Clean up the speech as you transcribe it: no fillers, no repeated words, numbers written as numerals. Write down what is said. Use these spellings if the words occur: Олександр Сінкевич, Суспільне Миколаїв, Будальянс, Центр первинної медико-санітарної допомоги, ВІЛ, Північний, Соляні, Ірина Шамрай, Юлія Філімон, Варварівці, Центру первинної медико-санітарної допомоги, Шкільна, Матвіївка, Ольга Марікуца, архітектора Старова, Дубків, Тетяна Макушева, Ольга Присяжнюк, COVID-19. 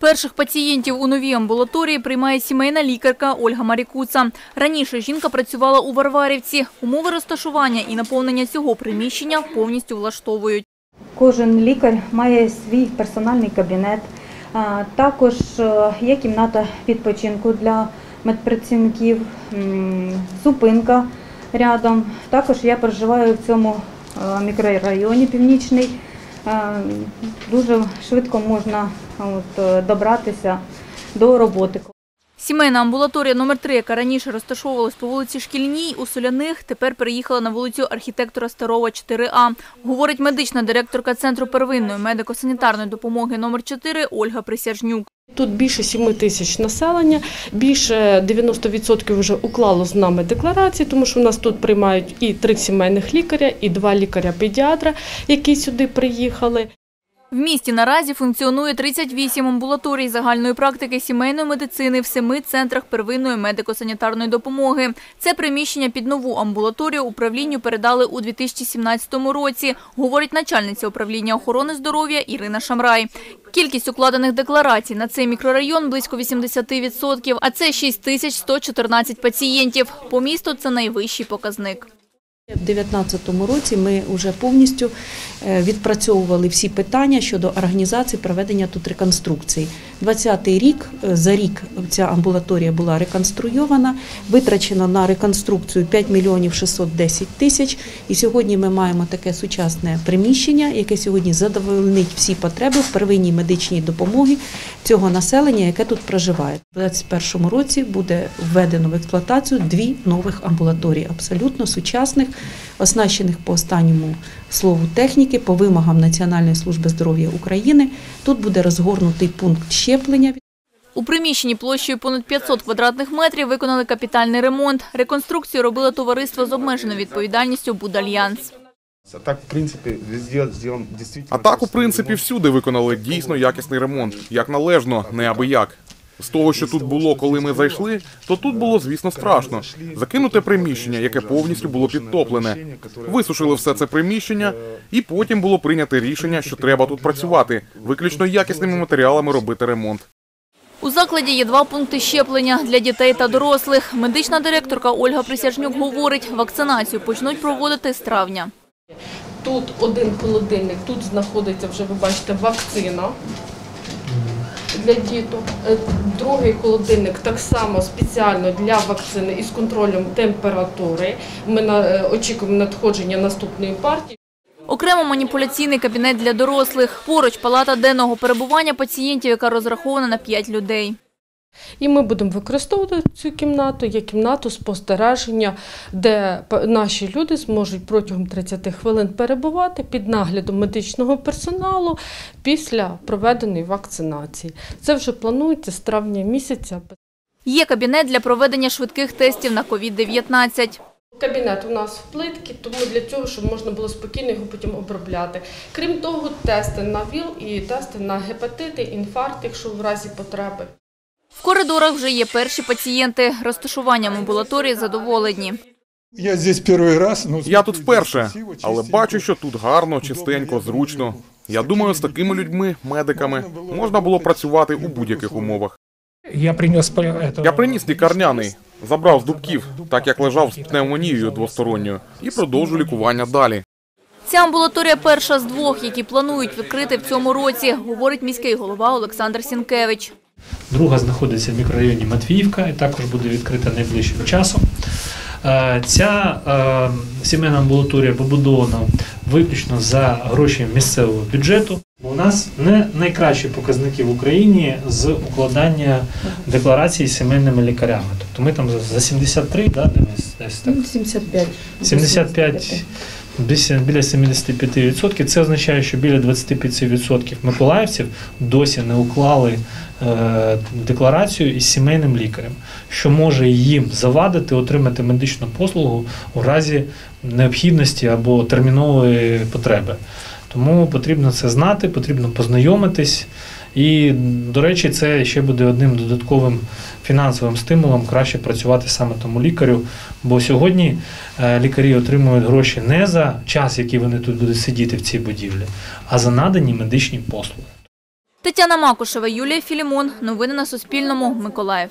Перших пацієнтів у новій амбулаторії приймає сімейна лікарка Ольга Марікуца. Раніше жінка працювала у Варварівці. Умови розташування і наповнення цього приміщення повністю влаштовують. Кожен лікар має свій персональний кабінет, також є кімната відпочинку для медпрацівників, зупинка рядом. Також я проживаю в цьому мікрорайоні Північний. Дуже швидко можна добратися до роботи. Сімейна амбулаторія номер 3, яка раніше розташовувалась по вулиці Шкільній, у Соляних, тепер переїхала на вулицю архітектора Старова, 4А. Говорить медична директорка Центру первинної медико-санітарної допомоги номер 4 Ольга Присяжнюк. Тут більше 7 тисяч населення, більше 90% вже уклало з нами декларації, тому що у нас тут приймають і 3 сімейних лікаря, і 2 лікаря-педіатра, які сюди приїхали. В місті наразі функціонує 38 амбулаторій загальної практики сімейної медицини в 7 центрах первинної медико-санітарної допомоги. Це приміщення під нову амбулаторію управлінню передали у 2017 році, говорить начальниця управління охорони здоров'я Ірина Шамрай. Кількість укладених декларацій на цей мікрорайон – близько 80%, а це 6114 пацієнтів. По місту це найвищий показник. У 2019 році ми вже повністю відпрацьовували всі питання щодо організації проведення тут реконструкцій. 20-й рік, за рік ця амбулаторія була реконструйована, витрачено на реконструкцію 5 мільйонів 610 тисяч. І сьогодні ми маємо таке сучасне приміщення, яке сьогодні задовольнить всі потреби в первинній медичній допомоги цього населення, яке тут проживає. У 2021 році буде введено в експлуатацію 2 нових амбулаторії, абсолютно сучасних, оснащених по останньому слову техніки, по вимогам Національної служби здоров'я України. Тут буде розгорнутий пункт щеплення. У приміщенні площею понад 500 квадратних метрів виконали капітальний ремонт. Реконструкцію робило товариство з обмеженою відповідальністю «Будальянс». А так, у принципі, всюди виконали дійсно якісний ремонт. Як належно, неабияк. З того, що тут було, коли ми зайшли, то тут було, звісно, страшно. Закинуте приміщення, яке повністю було підтоплене. Висушили все це приміщення, і потім було прийнято рішення, що треба тут працювати, виключно якісними матеріалами робити ремонт. У закладі є 2 пункти щеплення для дітей та дорослих. Медична директорка Ольга Присяжнюк говорить, вакцинацію почнуть проводити з травня. Тут один холодильник, тут знаходиться вже, ви бачите, вакцина для діток. Другий холодильник так само спеціально для вакцини і з контролем температури. Ми очікуємо надходження наступної партії. Окремо маніпуляційний кабінет для дорослих. Поруч палата денного перебування пацієнтів, яка розрахована на 5 людей. І ми будемо використовувати цю кімнату, як кімнату спостереження, де наші люди зможуть протягом 30 хвилин перебувати під наглядом медичного персоналу після проведеної вакцинації. Це вже планується з травня місяця. Є кабінет для проведення швидких тестів на COVID-19. Кабінет у нас в плитці, тому для цього, щоб можна було спокійно його потім обробляти. Крім того, тести на ВІЛ і тести на гепатити, інфаркт, якщо в разі потреби. В коридорах вже є перші пацієнти. Розташуванням амбулаторії задоволені. Я тут вперше, але бачу, що тут гарно, чистенько, зручно. Я думаю, з такими людьми, медиками, можна було працювати у будь-яких умовах. Я приніс лікарняний, забрав з Дубків, так як лежав з пневмонією двосторонньою, і продовжу лікування далі. Ця амбулаторія перша з 2, які планують відкрити в цьому році, говорить міський голова Олександр Сінкевич. Друга знаходиться в мікрорайоні Матвіївка і також буде відкрита найближчим часом. Ця сімейна амбулаторія побудована виключно за гроші місцевого бюджету. У нас не найкращі показники в Україні з укладання декларацій з сімейними лікарями. Тобто ми там за 73, да, десь так? 75. Біля 75%. Це означає, що біля 25% миколаївців досі не уклали декларацію із сімейним лікарем, що може їм завадити отримати медичну послугу у разі необхідності або термінової потреби. Тому потрібно це знати, потрібно познайомитись. І, до речі, це ще буде одним додатковим фінансовим стимулом краще працювати саме тому лікарю, бо сьогодні лікарі отримують гроші не за час, який вони тут будуть сидіти в цій будівлі, а за надані медичні послуги. Тетяна Макушева, Юлія Філімон. Новини на Суспільному. Миколаїв.